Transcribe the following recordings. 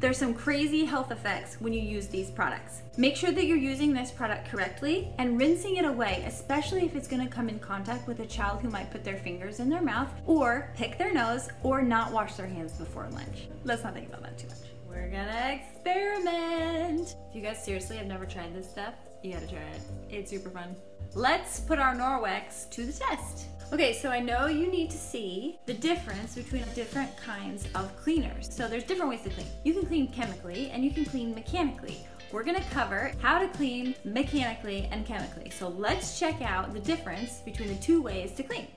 There's some crazy health effects when you use these products. Make sure that you're using this product correctly and rinsing it away, especially if it's gonna come in contact with a child who might put their fingers in their mouth or pick their nose or not wash their hands before lunch. Let's not think about that too much. We're gonna experiment. If you guys seriously have never tried this stuff, you gotta try it. It's super fun. Let's put our Norwex to the test. Okay, so I know you need to see the difference between different kinds of cleaners. So there's different ways to clean. You can clean chemically and you can clean mechanically. We're gonna cover how to clean mechanically and chemically. So let's check out the difference between the two ways to clean.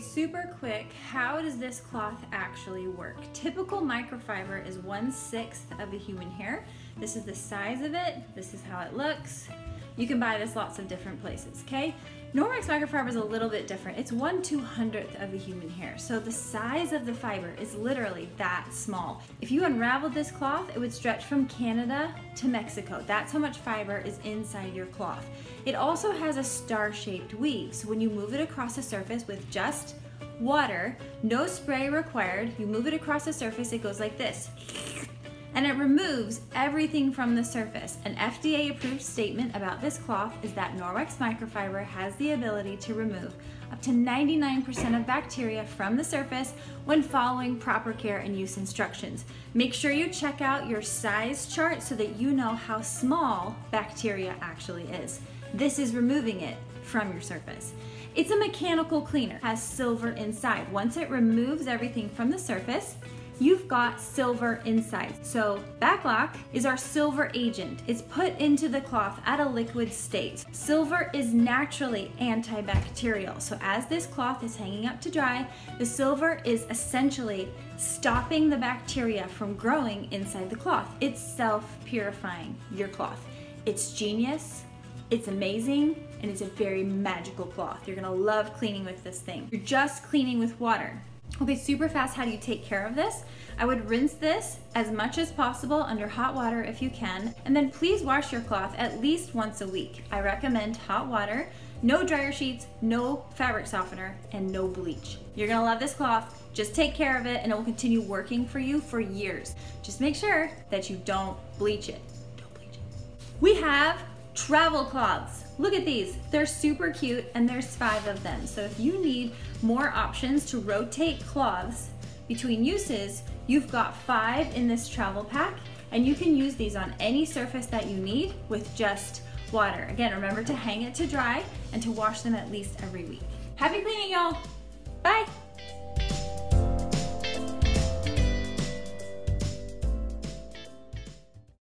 Super quick, how does this cloth actually work? Typical microfiber is 1/6 of a human hair. This is the size of it. This is how it looks. You can buy this lots of different places, okay? Norwex microfiber is a little bit different. It's 1/200th of a human hair. So the size of the fiber is literally that small. If you unraveled this cloth, it would stretch from Canada to Mexico. That's how much fiber is inside your cloth. It also has a star-shaped weave. So when you move it across the surface with just water, no spray required, you move it across the surface, it goes like this. And it removes everything from the surface. An FDA-approved statement about this cloth is that Norwex microfiber has the ability to remove up to 99% of bacteria from the surface when following proper care and use instructions. Make sure you check out your size chart so that you know how small bacteria actually is. This is removing it from your surface. It's a mechanical cleaner. It has silver inside. Once it removes everything from the surface, you've got silver inside. So Backlock is our silver agent. It's put into the cloth at a liquid state. Silver is naturally antibacterial. So as this cloth is hanging up to dry, the silver is essentially stopping the bacteria from growing inside the cloth. It's self-purifying your cloth. It's genius, it's amazing, and it's a very magical cloth. You're gonna love cleaning with this thing. You're just cleaning with water. Okay, super fast, how do you take care of this? I would rinse this as much as possible under hot water if you can, and then please wash your cloth at least once a week. I recommend hot water, no dryer sheets, no fabric softener, and no bleach. You're gonna love this cloth. Just take care of it and it will continue working for you for years. Just make sure that you don't bleach it. Don't bleach it. We have travel cloths. Look at these, they're super cute and there's 5 of them. So if you need more options to rotate cloths between uses, you've got 5 in this travel pack and you can use these on any surface that you need with just water. Again, remember to hang it to dry and to wash them at least every week. Happy cleaning, y'all. Bye.